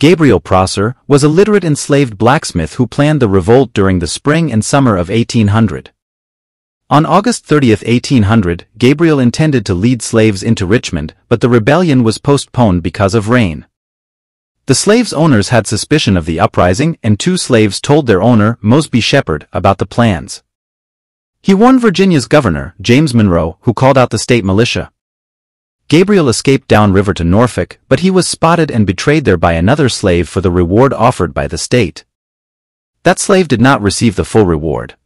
Gabriel Prosser was a literate enslaved blacksmith who planned the revolt during the spring and summer of 1800. On August 30, 1800, Gabriel intended to lead slaves into Richmond, but the rebellion was postponed because of rain. The slaves' owners had suspicion of the uprising, and two slaves told their owner, Mosby Shepherd, about the plans. He warned Virginia's governor, James Monroe, who called out the state militia. Gabriel escaped downriver to Norfolk, but he was spotted and betrayed there by another slave for the reward offered by the state. That slave did not receive the full reward.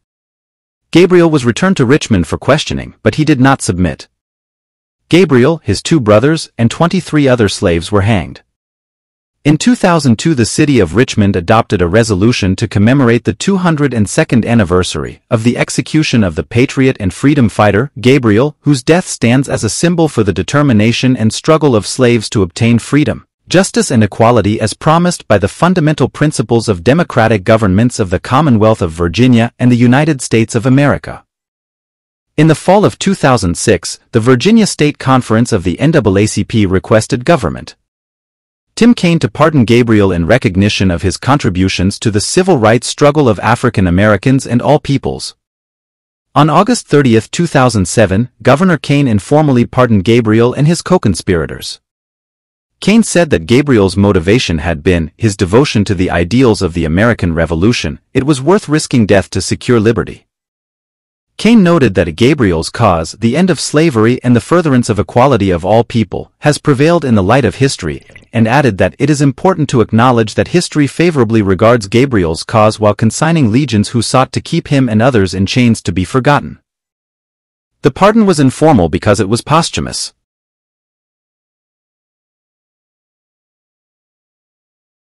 Gabriel was returned to Richmond for questioning, but he did not submit. Gabriel, his two brothers, and 23 other slaves were hanged. In 2002, the city of Richmond adopted a resolution to commemorate the 202nd anniversary of the execution of the patriot and freedom fighter, Gabriel, whose death stands as a symbol for the determination and struggle of slaves to obtain freedom, justice and equality as promised by the fundamental principles of democratic governments of the Commonwealth of Virginia and the United States of America. In the fall of 2006, the Virginia State Conference of the NAACP requested Governor Tim Kaine to pardon Gabriel in recognition of his contributions to the civil rights struggle of African Americans and all peoples. On August 30, 2007, Governor Kaine informally pardoned Gabriel and his co-conspirators. Kaine said that Gabriel's motivation had been his devotion to the ideals of the American Revolution. It was worth risking death to secure liberty. Kaine noted that Gabriel's cause, the end of slavery and the furtherance of equality of all people, has prevailed in the light of history, and added that it is important to acknowledge that history favorably regards Gabriel's cause while consigning legions who sought to keep him and others in chains to be forgotten. The pardon was informal because it was posthumous.